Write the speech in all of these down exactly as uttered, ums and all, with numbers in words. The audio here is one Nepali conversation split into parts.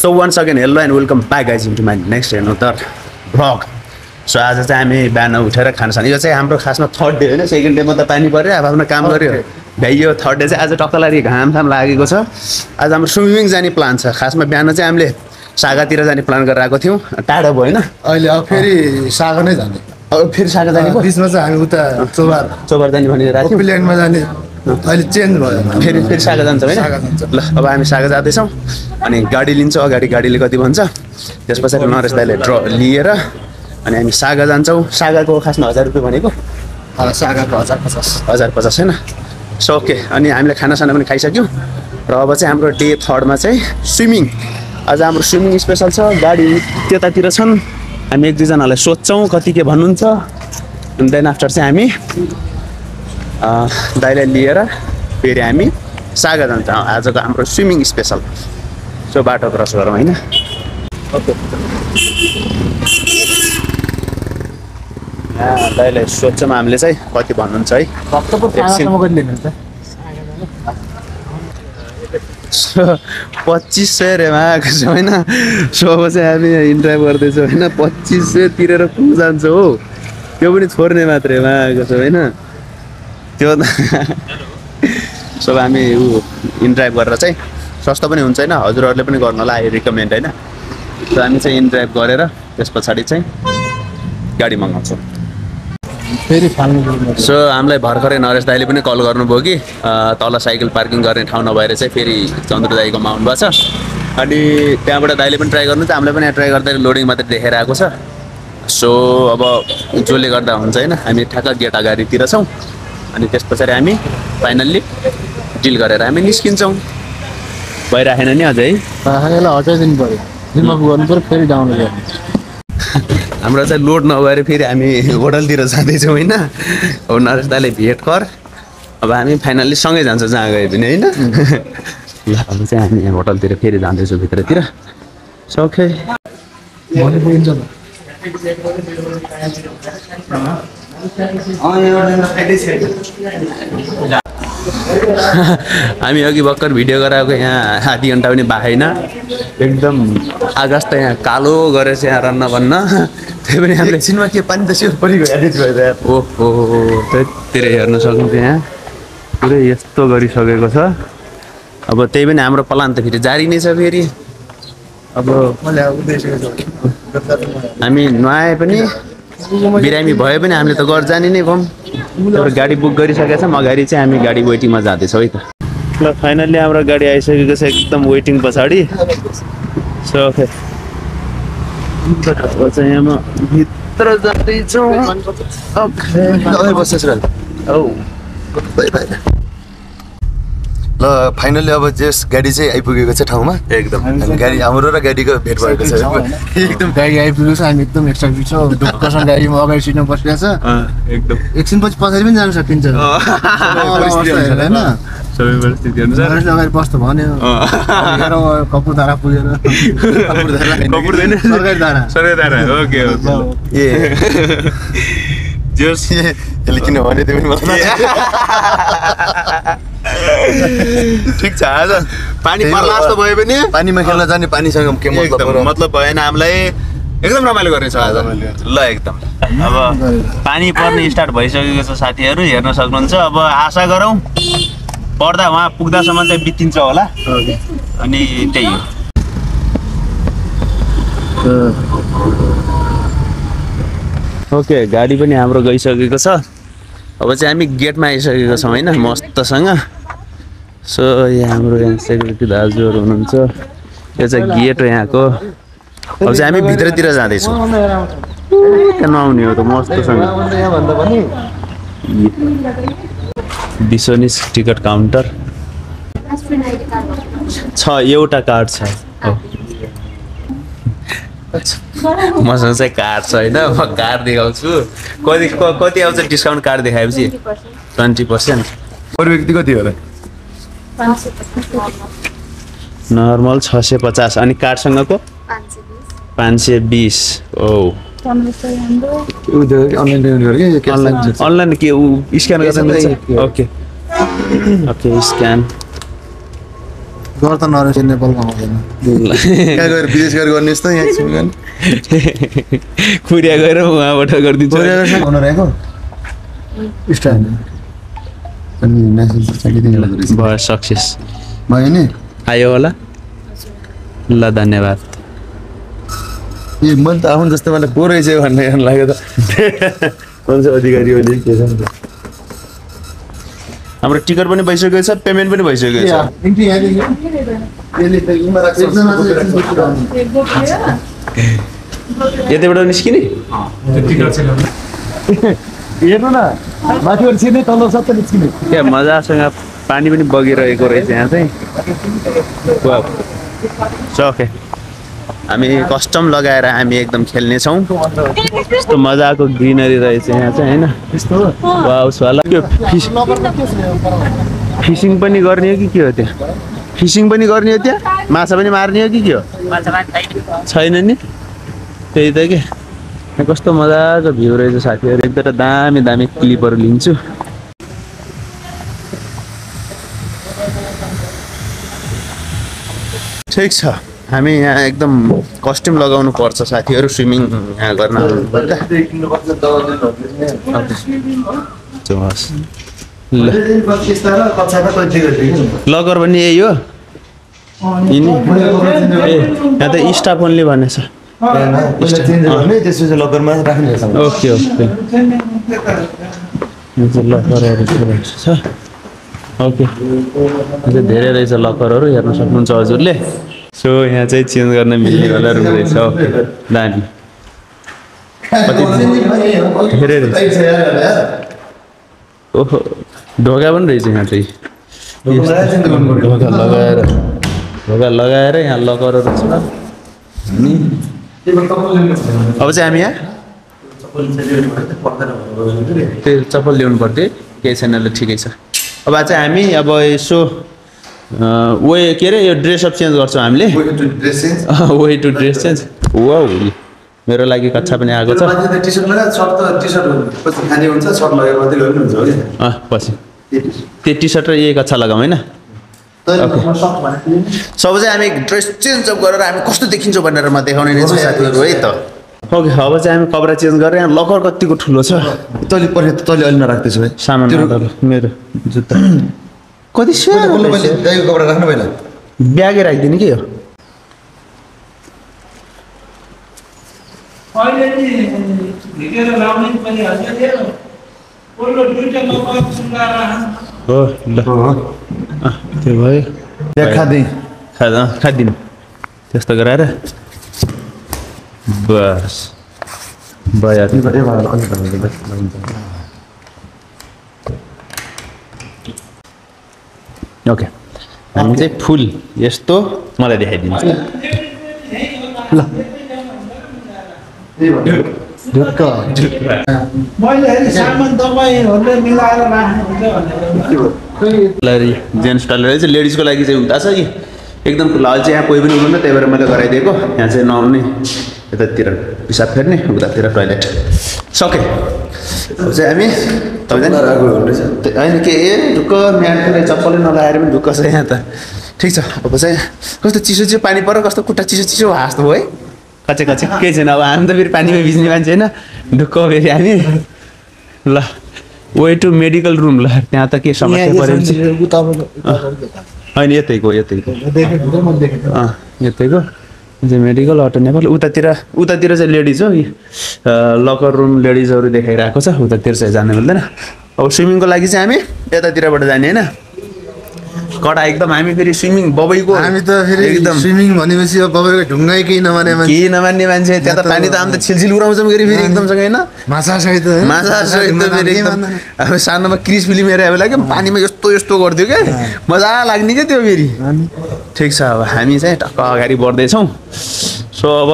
So once again, hello and welcome back guys into my next another vlog. So आज चाहिँ हामी बिहान उठेर खाना खाने यो चाहिँ हाम्रो खासमा थर्ड डे हैन, सेकेन्ड डे मा त पानी पर्यो, अब आफ्नो काम गर्यो भाइ. यो थर्ड डे चाहिँ आज टक्कलारी घाम थाम लागेको छ. आज हाम्रो स्विमिङ जाने प्लान छ. खासमा बिहान चाहिँ हामीले सागातिर जाने प्लान गरिरहेको थियौ, टाढो भयो हैन. अहिले अब फेरि सागा नै जाने, अब फेरि सागा जाने, बीचमा चाहिँ हामी उता चोबार चोबार जाने भनेर राख्यौ. प्लेनमा जाने अहिले चेन्ज भयो, फेरि फेरि सागा जान्छ हैन. ल अब हामी सागा जादै छौ अनि गाडी लिन्छ. अगाडि गाडीले कति भन्छ, त्यसपछि नरेश दाइले ड्र लिएर अनि हामी सागा जान्छौं. सागाको खासमा हजार रुपैयाँ भनेको, अ सागाको हजार पचास हजार पचास हैन. सो ओके, अनि हामीले खानासाना पनि खाइसक्यौं र अब चाहिँ हाम्रो डे थर्डमा चाहिँ स्विमिङ. आज हाम्रो स्विमिङ स्पेशल छ. गाडी त्यतातिर छन्, हामी एक दुईजनालाई सोध्छौं कति के भन्नुहुन्छ. अनि देन आफ्टर चाहिँ हामी दाइलाई लिएर फेरि हामी सागा जान्छौं. आजको हाम्रो स्विमिङ स्पेशल. सो बाटो क्रस गरौँ हैन. ओके दाइले सोध्छौँ हामीले चाहिँ कति भन्नुहुन्छ है. पच्चिस सय रेमा आएको छ होइन. सो अब चाहिँ हामी इन्ट्राइभ गर्दैछौँ होइन. पच्चिस सय तिरेर कु जान्छ हो, त्यो पनि छोड्ने मात्रेमा आएको छ होइन त्यो. सो हामी ऊ इन्ट्राइभ गरेर चाहिँ सस्तो पनि हुन्छ होइन, हजुरहरूले पनि गर्नलाई रिकमेन्ड होइन. सो हामी चाहिँ इन्ट्राइभ गरेर त्यस पछाडि चाहिँ गाडी मगाउँछौँ. सो हामीलाई भर्खरै नरेश दाइले पनि कल गर्नुभयो कि तल साइकल पार्किङ गर्ने ठाउँ नभएर चाहिँ फेरि चन्द्र दाइकोमा आउनुभएको छ. अनि त्यहाँबाट दाइले पनि ट्राई गर्नु त हामीलाई पनि ट्राई गर्दा लोडिङ मात्रै देखेर आएको छ. सो अब जसले गर्दा हुन्छ होइन, हामी ठ्याक्क गेट अगाडितिर छौँ अनि त्यस पछाडि हामी फाइनल्ली डिल गरेर हामी निस्किन्छौँ. भइराखेन नि अझै हटाइदिनु पऱ्यो, रिमुभ गर्नु पऱ्यो फेरि डाउन गर्नु. हाम्रो चाहिँ लोड नभएर फेरि हामी होटलतिर जाँदैछौँ होइन. अब नरेश दाइले भेट कर, अब हामी फाइनल्ली सँगै जान्छौँ जहाँ गए पनि होइन. ल अब चाहिँ हामी होटलतिर फेरि जाँदैछौँ भित्रतिर. सके हामी अघि भर्खर भिडियो गराएको यहाँ आधी घन्टा पनि भएन. एकदम आकाश त यहाँ कालो गरेछ यहाँ रन्न भन्न. त्यही पनि हामीले एकछिनमा के पानी त सेउ परिगयो. ओहो त्यतिर हेर्न सक्नुहुन्छ यहाँ पुरै यस्तो गरिसकेको छ. अब त्यही पनि हाम्रो प्लान त फेरि जारी नै छ फेरि. अब हामी नुहाए पनि बिरामी भए पनि हामीले त घर जाने नै भयौँ. तर गाडी बुक गरिसकेका छौँ, अगाडि चाहिँ हामी गाडी वेटिङमा जाँदैछौँ है त. ल फाइनल्ली हाम्रो गाडी आइसकेको छ एकदम वेटिङ पछाडि. सो ओके चाहिँ म भित्र जाँदैछौँ. ल फाइनल्ली अब जेस गाडी चाहिँ आइपुगेको छ ठाउँमा. एकदम गाडी हाम्रो र गाडीको भेट भएको छ. एकदम गाडी आइपुगेको छ. हामी एकदम एक्साइटेड छौँ. दुःखसँग गाडीमा अगाडि सिटमा बसिरहेको छ. एकदम एकछिन पछि पछाडि पनि जान सकिन्छ होइन. सबै परिस्थिति अनुसार अगाडि बस्छ भन्यो. कपुरधारा पुगेर कपुरधारा सरकारीधारा ओके ओके जोस यसले किन भने त्यो पनि मलाई ठिक छ. आज पानी पर्ला जस्तो भयो भने पानीमा खेल्न जाने, पानीसँग के मतलब मतलब भएन. हामीलाई एकदम रमाइलो गर्नेछ आज. ल एकदम अब पानी पर्ने स्टार्ट भइसकेको छ साथीहरू, हेर्न सक्नुहुन्छ. अब आशा गरौँ पर्दा वहाँ पुग्दासम्म चाहिँ बितिन्छ होला. अनि त्यही हो. ओके गाडी पनि हाम्रो गइसकेको छ. अब चाहिँ हामी गेटमा आइसकेको छौँ होइन मस्तसँग. सो यहाँ हाम्रो यहाँ सेक्युरिटी दाजुहरू हुनुहुन्छ. यो चाहिँ गेट हो यहाँको. अब चाहिँ हामी भित्रतिर जाँदैछौँ. नआउने हो त मस्तसँग. बिसोनिस टिकट काउन्टर छ, एउटा कार्ड छ मसँग चाहिँ. कार्ड छ होइन, म कार्ड देखाउँछु. कति कति आउँछ डिस्काउन्ट कार्ड देखाएपछि? ट्वेन्टी पर्सेन्ट अरू व्यक्ति कति होला? नर्मल छ सय पचास अनि कार्डसँगको पाँच सय बिस. ओ अनलाइन के ऊ स्क्यान गर्छ? Okay okay scan. गर्दा नरहेछ नेपालमा आउँदैन के गएर विदेश गएर गर्नुस् त यहाँ छिमेकन कुरिया गएर उहाँबाट गर्दिन्छ कुरियासँग हुन रहेको स्टाइल अनि नेसन सकिदिन लाग्छ भयो सक्सेस भयो नि आयो होला ल धन्यवाद यो मन त आउन जस्तो मलाई बोरै छ भन्ने लाग्यो त कोनसे अधिकारी हो नि के छ हाम्रो टिकट पनि भइसकेको छ पेमेन्ट पनि भइसकेको छ एकटी यहाँ लेख्यो यसले त उमा राख्छ यतिबाट निस्किने टिकट छैन हेर्नु न माथिबाट छिर्ने तल्लो सबै निस्किने के मजासँग पानी पनि बगिरहेको रहेछ यहाँ चाहिँ वाह ओके हामी कस्टम लगाएर हामी एकदम खेल्ने छौं यस्तो मजाको ग्रीनरी रहेछ यहाँ चाहिँ हैन त्यस्तो वाउ स्वाला यो फिशिङ पनि गर्ने हो कि के हो त्यहाँ फिशिङ पनि गर्ने हो त्यहाँ माछा पनि मार्ने हो कि के हो माछा मार्दैन छैन नि त्यही त के कस्तो मजाको भ्यू रहेछ साथीहरु एकदम दामी दामी क्लिपहरु लिन्छु ठीक छ हामी यहाँ एकदम कस्ट्युम लगाउनु पर्छ साथीहरु स्विमिङ यहाँ गर्न भन्दा लगर पनि यही हो अनि ए यहाँ त स्टाफ ओन्ली भनेछ लगरमा राख्ने ओके ओके ओके अझै धेरै रहेछ लकरहरु हेर्न सक्नुहुन्छ हजुरले सो यहाँ चाहिँ चेन्ज गर्न मिल्ने वाला रुम रहेछ दामी धेरै रहेछ ओहो ढोका पनि रहेछ यहाँ चाहिँ ढोका लगाएर ढोका लगाएर यहाँ लकरहरु छ अनि अब चाहिँ हामी यहाँ चप्पल ल्याउनु पर्थ्यो केही छैन ल ठिकै छ अब चाहिँ हामी अब यसो वे के रे यो ड्रेस अप चेन्ज गर्छौं हामीले way to dress change wow मेरो लागि कच्चा पनि आएको छ टी-शर्ट लगा सर्ट त टी-शर्ट पछि खाने हुन्छ सर्ट लगेर मात्रै गर्ने हुन्छ हो नि अ पछि त्यो टी-शर्ट र यही कच्चा लगाऊ हैन सब चाहिँ हामी ड्रेस चेन्ज अप गरेर हामी कस्तो देखिन्छौं भनेर म देखाउने नै छु साथीहरु है त ओके अब चाहिँ हामी कपडा चेन्ज गरेर यहाँ लकर कतिको ठुलो छ तले परे तले अलि नराख्दैछु है सामान मेरो जुत्ता कति स्याहार मैले दाइको कपडा राख्नु भएन ब्यागै राख्दिन के हो अहिले नि भिडियो लाउने पनि हजुर थियो ओल्लो दुईटा लकर सुन्गाएर हो ल अ त्यो भयो देखा दे खादा खादिन त्यस्तो गराएर बस भयो अनि भयो अनि भयो ओके हामी चाहिँ फुल यस्तो मलाई देखाइदिन्छ ल ढुक्क मैले हेरि सामान दबाईहरुले मिलाएर राख्नु हुन्छ भनेर लरी जेन्ट्स टल रहेछ लेडीजको लागि चाहिँ हुँदा छ कि एकदम लाल चाहिँ यहाँ कोही पनि हुँदैन त्यही भएर मैले गराइदिएको यहाँ चाहिँ नआउने यतातिर पिसाब फेर्ने उतातिर टोयलेट सके अब चाहिँ हामी तपाईँ होइन के ए ढुक्क म्याटले चप्पलै नलाएर पनि ढुक्क छ यहाँ त ठिक छ अब चाहिँ कस्तो चिसो चिसो पानी पर्यो कस्तो खुट्टा चिसो चिसो हाँस्दो है कचे कचे केही छैन अब हामी त फेरि पानीमा भिज्ने मान्छे होइन ढुक्क फेरि हामी ल वे टु मेडिकल रुम ल त्यहाँ त के समस्या परेको होइन यतैको यतैको यतैको मेडिकल अटो नेपाल उतातिर उतातिर चाहिँ लेडिज हो लकर रुम लेडिजहरू देखाइरहेको छ उतातिर चाहिँ जानु मिल्दैन अब स्विमिङको लागि चाहिँ हामी यतातिरबाट जाने होइन कडा एकदम हामी फेरि स्विमिङ बबैको हामी त फेरि एकदम स्विमिङ भनेपछि अब बबैको ढुङ्गाइ केही नमान्ने मान्छे केही नमान्ने मान्छे त्यहाँ त पानी त हामी त छिलछिल उराउँछौँ फेरि फेरि एकदमसँग होइन माछा सहित माछा सहित फेरि एकदम अब सानोमा क्रिस फिल्म हेरे अब लाग्यो पानीमा यस्तो यस्तो गर्थ्यो क्या मजा लाग्ने क्या त्यो फेरि ठिक छ अब हामी चाहिँ टक्क अगाडि बढ्दैछौँ सो अब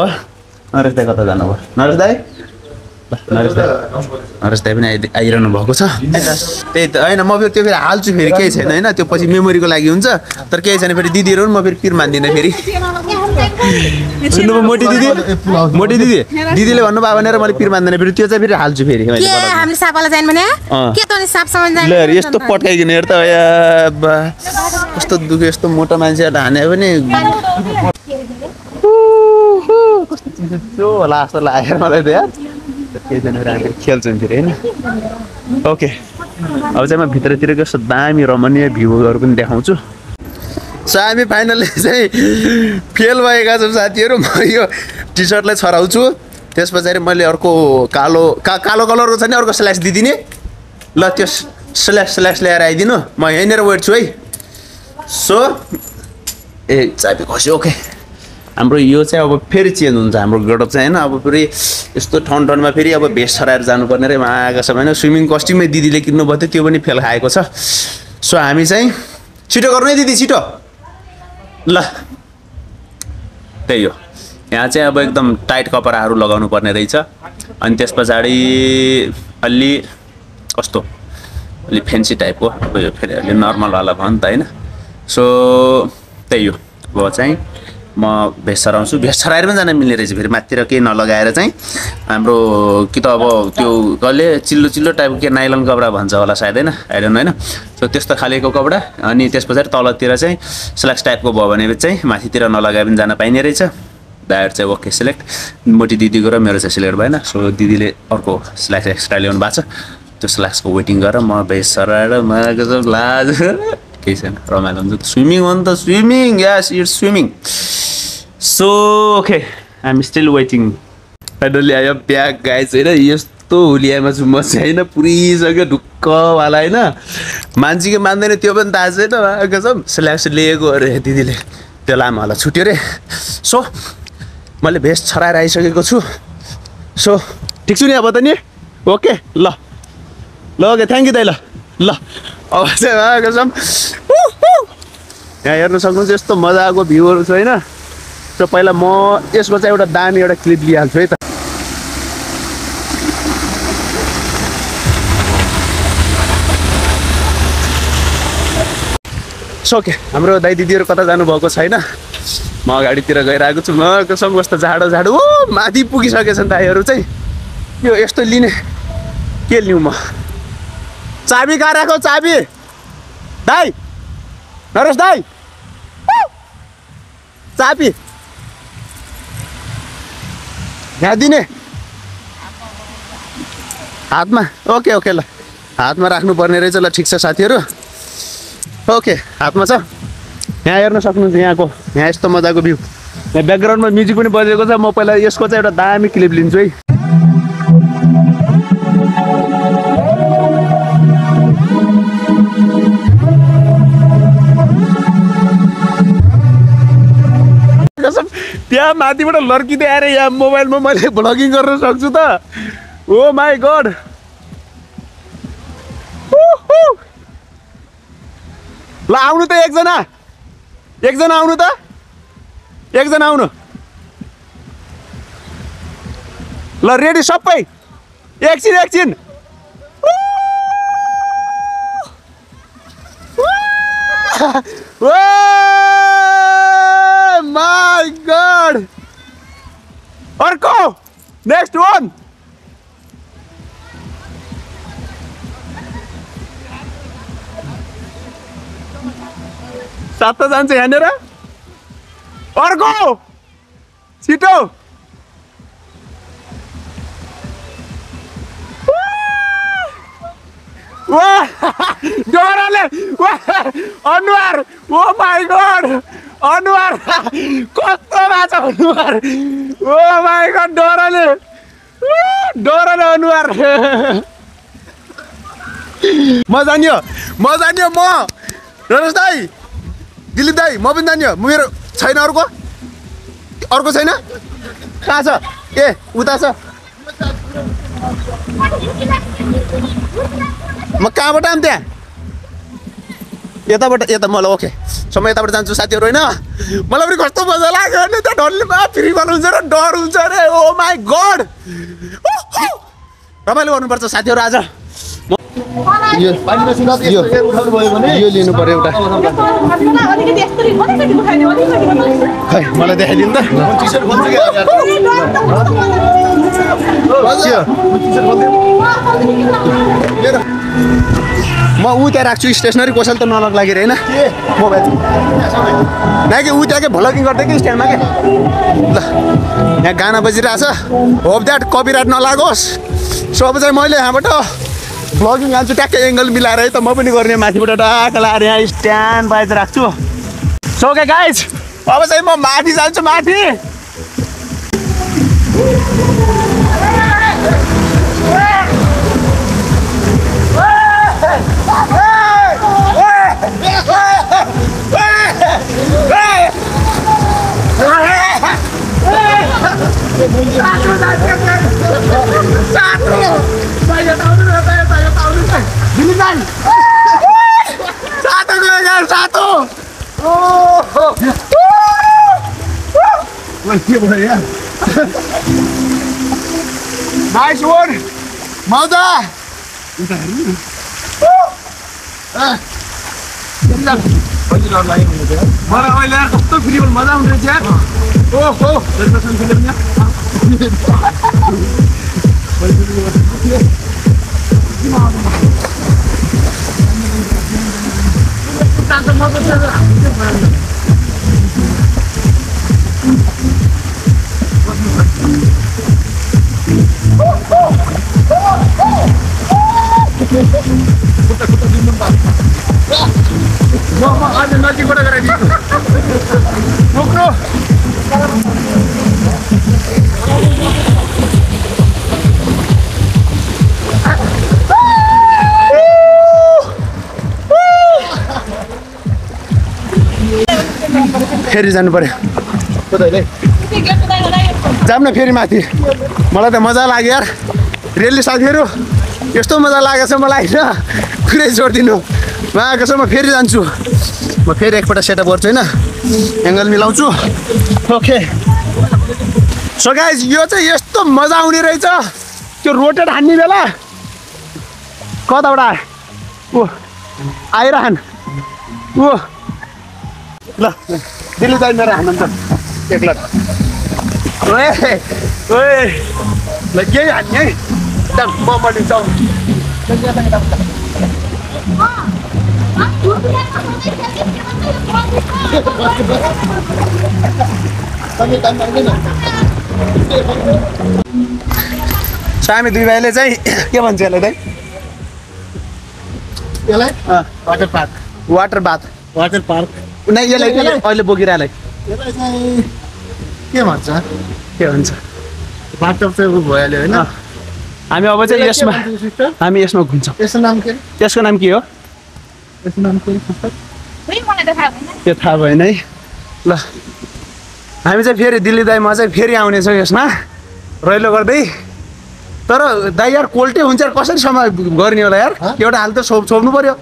नरेश दाई कता जानुभयो नरेश दाई नरेश दाइ पनि आइरहनु भएको छ। त्यही त हैन म फेरि त्यो फेरि हाल्छु फेरि केही छैन हैन त्यो पछि मेमोरीको लागि हुन्छ तर केही छैन फेरि दिदीहरु म फेरि पिर मान्दिन फेरि। सुन्नु मोटी दिदी मोटी दिदी दिदीले भन्नु भयो भनेर मैले पिर मान्दिन फेरि त्यो चाहिँ फेरि हाल्छु फेरि मैले। के हामीले सापाला जाइन भने के त नि साप समान जाइन। ल यस्तो पटकाइकिन हेर त या कस्तो दुखे यस्तो मोटा मान्छेहरुले हाने पनि कस्तो होला जस्तो लाग्यो मलाई त यार। ओके अब चाहिँ म भित्रतिर कस्तो दामी रमणीय भ्यूहरू पनि देखाउँछु। सो हामी फाइनली चाहिँ फेल भएका छौँ साथीहरू। म यो टी सर्टलाई छराउँछु त्यस पछाडि मैले अर्को कालो का, कालो कलरको छ नि अर्को स्ल्यास दिदिने ल त्यो स्ल्यास स्ल्यास ल्याएर आइदिनु म यहीँनिर वेट छु है। सो ए चाबी खस्यो ओके हाम्रो यो चाहिँ अब फेरि चेन्ज हुन्छ हाम्रो गेटअप चाहिँ हैन। अब फेरि यस्तो ठन ठनमा फेरि अब भेस्ट छराएर जानुपर्ने रे आएको छ हैन। स्विमिङ कस्ट्युमै दिदीले किन्नु भयो त्यो पनि फेल खाएको छ। सो हामी चाहिँ छिटो गर्नु है दिदी छिटो ल। त्यही हो यहाँ चाहिँ अब एकदम टाइट कपडाहरू लगाउनु पर्ने रहेछ अनि त्यसपछि अलि कस्तो अलि फ्यान्सी टाइपको अब यो फेरि अलि नर्मल वाला भयो नि त हैन। सो त्यही हो अब चाहिँ म भेस्ट छराउँछु भेस्ट छराएर पनि जान मिल्ने रहेछ फेरि माथितिर केही नलगाएर चाहिँ हाम्रो कि त अब त्यो कहिले चिल्लो चिल्लो टाइपको के नाइलन कपडा भन्छ होला सायद हैन आई डोन्ट नो हैन। सो त्यस्तो खालेको कपडा अनि त्यसपछि तलतिर चाहिँ स्ल्याक्स टाइपको भयो भने चाहिँ माथितिर नलगाए पनि जान पाइने रहेछ। दायर चाहिँ ओके सिलेक्ट मोटी दिदीको र मेरो चाहिँ सिलेक्ट भएन। सो दिदीले अर्को स्ल्याक्स एक्स्ट्रा ल्याउनु भएको छ त्यो स्ल्याक्सको वेटिङ गरेर म भेस्ट छराएर मलाई गजब लाज केही छैन रमाइलो हुन्छ स्विमिङ हो नि त swimming yes it's swimming. So okay I am still waiting finally आयो ब्याग गाइज हैन। यस्तो हुलियामा छु म चाहिँ हैन पुरिसक्यो ढुक्कवाला हैन मान्छेको मान्दैन त्यो पनि थाहा छैन कसम स्ल्यास लिएको अरे दिदीले त्यो लामो होला छुट्यो रे। सो मैले भेस्ट छराएर आइसकेको छु। सो ठिक छु नि अब त नि ओके ल ल ओके थ्याङ्क यू दाइ ल ल अब चाहिँ कसम यहाँ हेर्न सक्नुहुन्छ यस्तो मजा आएको भ्यूहरू छ हैन। सो पहिला म यसको चाहिँ एउटा दामी एउटा क्लिप लिइहाल्छु है त। सो ओके हाम्रो दाइ दिदीहरू कता जानुभएको छैन म अगाडितिर गइरहेको छु। म कसम कस्तो झाडो झाडो ओ माथि पुगिसकेछन् दाइहरू चाहिँ यो यस्तो लिने के लिउँ म चाबी कहाँ राखौ चाबी दाइ नरेश दाइ चाबी यहाँ दिने हातमा ओके ओके ल हातमा राख्नुपर्ने रहेछ ल ठिक छ साथीहरू ओके हातमा छ। यहाँ हेर्न सक्नुहुन्छ यहाँको यहाँ यस्तो मजाको भ्यू यहाँ ब्याकग्राउन्डमा म्युजिक पनि बजेको छ। म पहिला यसको चाहिँ एउटा दामी क्लिप लिन्छु है। त्यहाँ माथिबाट लर्किँदै आएर यहाँ मोबाइलमा मैले भ्लगिङ गर्न सक्छु त ओ माई गड ल आउनु त एकजना एकजना आउनु त एकजना आउनु ल रेडी सबै एकछिन एकछिन my god arko next one satta jan cha yanera arko chito wa dorale wa anwar oh my god अनुहार कस्तो भएको अनुहार ओ माइ गड डरले डरले अनुहार म जान्यो म जान्यो म नरेश दाइ दिलीप दाइ म पनि जान्यो मेरो छैन अर्को अर्को छैन कहाँ छ ए उता छ म कहाँबाट आम त्यहाँ यताबाट यता मलाई ओके सो म यताबाट जान्छु साथीहरू हैन। मलाई पनि कस्तो मजा लाग्यो हैन त ढल्लीमा फ्री बल हुन्छ र डर हुन्छ रे ओ माई गड रमाइलो गर्नुपर्छ साथीहरु। आज यो पानीमा सुनात यस्तो उठाउनु भयो भने यो लिनु पर्यो एउटा अलिकति यसरी कति उठाइने अलिकति खै मलाई देखाइदिनु त टी-शर्ट बन्छ के आज म उता राख्छु स्टेशनरी कोसल त नलग लागेर हैन म भाइ नाके उताकै भ्लगिङ गर्दै के स्ट्यान्डमा के ल यहाँ गाना बजिरहेछ होप दैट कपीराइट नलागोस् सब चाहिँ मैले यहाँबाट भ्लगिङ हाल्छु ट्याक्कै एंगल मिलाएर है त म पनि गर्ने माथिबाट डाक लाएर यहाँ स्ट्यान्ड बाइज राख्छु। सो ओके गाइस अब चाहिँ म माथि जान्छु माथि। Satu, satu, satu, saya tahu dulu, saya saya tahu dulu, giliran, satu giliran satu, oh, lagi boleh ya, nice one, mau dah, udah hari ini, ah, giliran, lagi lor lagi boleh, mana orang tu free ball mana orang dia, oh, oh, dari pasang filmnya. Mama ada lagi pada gara gitu. Bukro. फेरि जानु पर्यो तदैले जाम न फेरि माथि। मलाई त मजा लाग्यो यार रेलले साथीहरु यस्तो मजा लागेछ मलाई हैन कुरै छोड्दिनु मागेछ म फेरि जान्छु। म फेरि एकपल्ट सेटअप गर्छु हैन एंगल मिलाउँछु। ओके सो गाइस यो चाहिँ यस्तो मजा आउने रहेछ त्यो रोटेट हान्ने बेला कताबाट ओ आइरहन ओ ल दिल्ली जाइन मेरो हान्न एक लट ओए ओए लगे हान्ने दम बमले जाऊ हामी दुई भाइले चाहिँ के भन्छ यसलाई दाइ यसलाई water park water bath water park उनाइ यसलाई अहिले बोकिरालाई यसलाई चाहिँ के भन्छ के भन्छ बाथटब चाहिँ उ भइहाल्यो हैन। हामी अब चाहिँ यसमा हामी यसमा घुम्छौँ। यसको नाम के त्यसको नाम के हो यसको नाम के कुनै मलाई थाहा भएन त्यो थाहा भएन है। ल हामी चाहिँ फेरि दिल्ली दाइमा चाहिँ फेरि आउने छौँ यसमा रहिलो गर्दै। तर दाइ यार कोल्टे हुन्छ यार कसरी समय गर्ने होला यार एउटा हाल त छोप छोप्नु पर्यो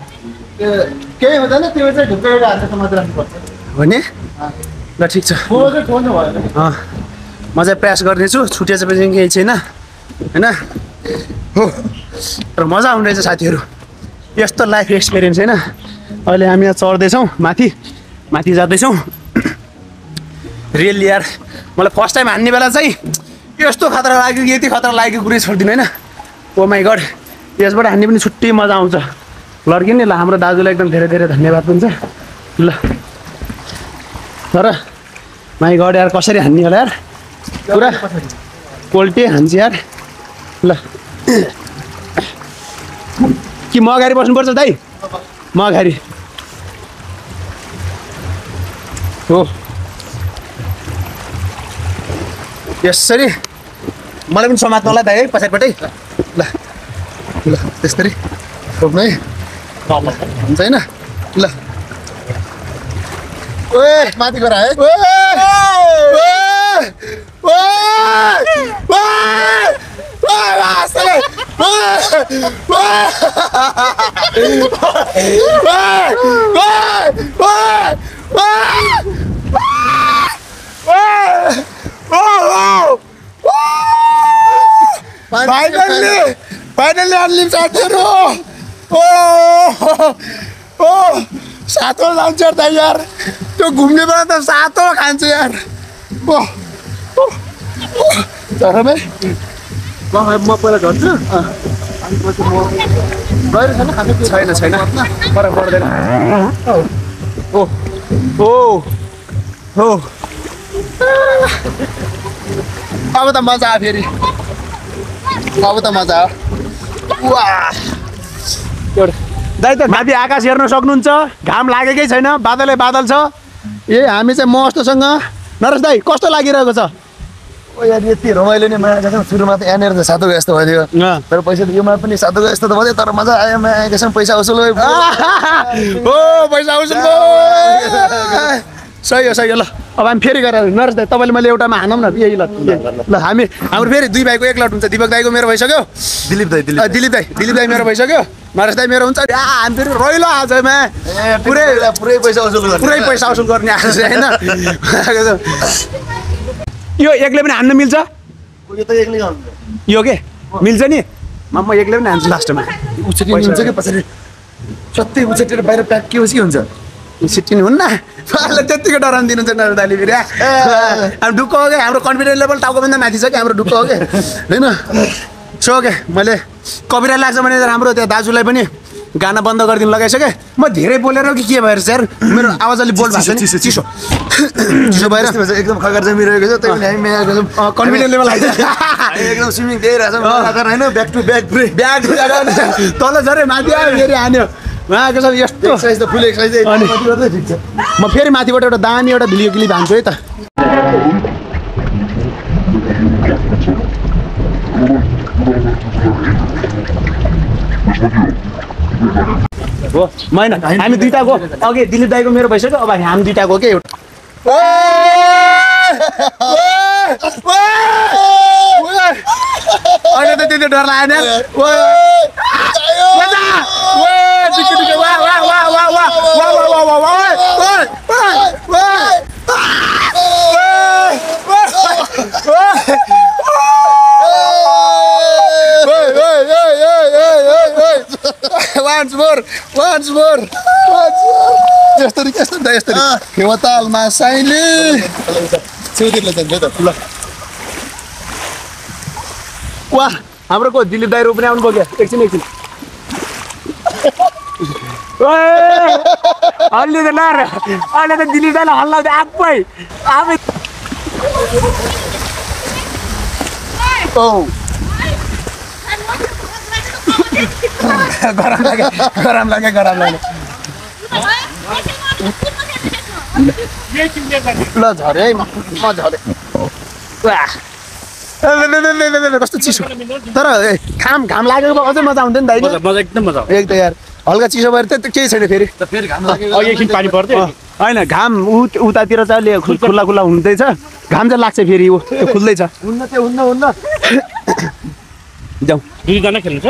केही हुँदैन त्यो चाहिँ ढुक्कै एउटा हातमा मात्र राख्नुपर्छ हो नि। ल ठिक छ म चाहिँ प्रयास गर्नेछु छुटेपछि केही छैन हैन हो तर मजा आउने रहेछ साथीहरू यस्तो लाइफ एक्सपिरियन्स हैन। अहिले हामी यहाँ चढ्दैछौँ माथि माथि जाँदैछौँ रेल यार मलाई फर्स्ट टाइम हान्ने बेला चाहिँ यस्तो खतरा लाग्यो यति खतरा लाग्यो कुरै छोड्दिनु हैन। ओ माई गड यसबाट हान्ने पनि छुट्टै मजा आउँछ लड्किने। ल हाम्रो दाजुलाई एकदम धेरै धेरै धन्यवाद हुन्छ ल। तर माई गड यार कसरी हान्ने होला यार पुरा कोल्टे हान्छ यार। ल कि म अगाडि बस्नुपर्छ दाइ म अगाडि हो यसरी मलाई पनि समात्नलाई दाइ पछाडिबाटै ल ल त्यसरी रोक्नु है हुन्छ हैन। ल ओए माथि गरा है ओए ओए ओए Finally! Finally unlimited hero. Oh, oh, satu lancar था यार, तो घूमने वाला था सातों खांचे यार, वो, वो, वो, चारा में, वहाँ है माँ पर जान ना, बाहर है ना खाने के साइन है साइन है अपना, पर पर देना, ओ, ओ, ओ, अब तो मजा आ फिरी, अब तो मजा, वाह, यार दाइ त माथि आकाश हेर्न सक्नुहुन्छ घाम लागेकै छैन बादलै बादल छ ए हामी चाहिँ मस्तसँग नरेश दाइ कस्तो लागिरहेको छ ओ यार यति रमाइलो नि माया जस्तो सुरुमा त एनर्जी सातो जस्तो भयो तर पैसा यो मा पनि सातो जस्तो त भयो तर मजा आयो माया जस्तो पैसा उसुल भयो ओ पैसा उसुल भयो सही हो सही हो ल अब हामी फेरि गरेर नरेश दाइ तपाईले मैले एउटामा हानम न यही ल ल हामी हाम्रो फेरि दुई भाइको एक लट हुन्छ दीपक दाइको मेरो भइसक्यो दिलीप दाइ दिलीप दिलीप दाइ दिलीप दाइ मेरो भइसक्यो नरेश दाइ मेरो हुन्छ आ हामी फेरि रइलो आजमा पुरै पुरै पैसा असुल गर्ने पुरै पैसा असुल गर्ने आज हैन यो एकले पनि हान्न मिल्छ यो त एकले हान्न यो के मिल्छ नि म म एकले पनि हान्छु लास्टमा उछिटि हुन्छ के पछि सत्य उछिटेर बाहिर प्याक के होस् के हुन्छ उछिटि हुन्न फाले त्यतिको डराउन दिनुहुन्छ नरेश दाइले फेरि हामी ढुक्क हो के हाम्रो कन्फिडेन्स लेभल टाउको भन्दा माथि छ के हाम्रो ढुक्क हो के हैन सो के मैले कबिरा लाग्छ भने राम्रो त्यो दाजुलाई पनि गाना बन्द गर्दिन लगाइसके म धेरै बोलेर कि के भएर सर मेरो आवाज अलि बोल्ड भएको छ चिसो चिसो भएर एकदम खगर जमिरहेको छ त्यही हामी कन्फिडेन्स लेभल आइछ एकदम स्विमिङ गइराछ मलागर हैन back to back break back तल झरे माथि आयो फेरि हान्यो माको सर यस्तो एक्सरसाइज त फुल एक्सरसाइज अनि गर्दै ठीक छ म फेरि माथिबाट एउटा दामी एउटा भिडियो क्लिप हान्छु है त हो माइन हामी दुईटा गो अगे दिलीप दाइको मेरो भइसक्यो अब हामी दुईटा गो के एउटा ओ ओ अहिले त त्यति डर लाग्दैन ओ मजा ओ टिकि टिकि वा वा वा वा वा वा वा वा वा ओ Once more, once more, once more. Yesterday, yesterday, yesterday. What all my sign? Two different things. Wow, I'm going to go Dilip Dai Rupne. I'm going to go. Action, action. Hey, all the lar, all the Dilip Dai, all the appy. Oh. गरम लाग्यो गरम लाग्यो गरम लाग्यो ल झरे है म झरे वाह कस्तो चिसो तर घाम घाम लागेको अझै मजा आउँदैन नि दाइ मजा एकदम मजा एक त यार हल्का चिसो भएर त्यति केही छैन फेरि त फेरि घाम लाग्यो एकछिन पानी पर्दै हैन घाम उतातिर चाहिँ अलि खुल्ला खुल्ला हुँदैछ घाम चाहिँ लाग्छ फेरि यो खुल्दै छ हुन्न त्यो हुन्न हुन्न जाऊ दुई जना खेल्नु छ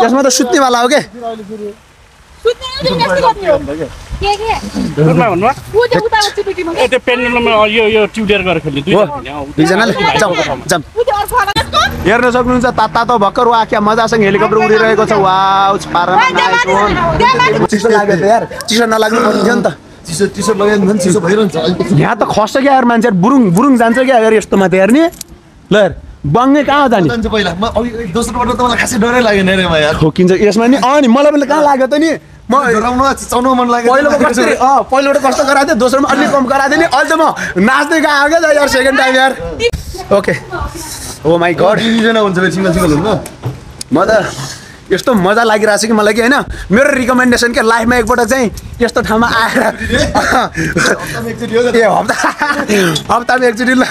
यसमा त सुत्ने वाला हो के सुत्ने हो के के के घरमा भन्नु उ त्यो उता चिटिटीमा ए त्यो पेनलमा यो यो ट्युडर गरेर खेल्ने दुई जनाले जाऊ जाऊ हेर्न सक्नुहुन्छ तातातो भक्कर वा क्या मजासँग हेलिकप्टर उडिरहेको छ वाउ पारमा नाइस वन चिसो लाग्यो त यार चिसो नलाग्नु पर्थ्यो नि त चिसो चिसो लगाइन भन्छ चिसो भइरन्छ यहाँ त खस्छ के यार मान्छे बुरुङ बुरुङ जान्छ के यार यस्तो माथि हेर्ने ल यार बङ्गे कहाँ जाने पहिला म दोस्रोबाट त मलाई खासै डरै लागेन रे म यार ठोकिन्छ यसमा नि अनि मलाई पनि कहाँ लाग्यो त नि म डराउनु चचाउनु मन लाग्यो पहिलोबाट कस्तो अ पहिलोबाट कस्तो गराथे दोस्रोमा अलि कम गराथे नि अहिले म नाच्दै गएको के यार सेकेन्ड टाइम यार okay oh my god division हुन्छ सिंगल सिंगल हुन्छ म त यस्तो मजा लागिराछ कि मलाई के हैन मेरो रिकमेन्डेसन के लाइफमा एकपटक चाहिँ यस्तो ठाउँमा आएर ए हप्ता हप्तामा एकचोटी ल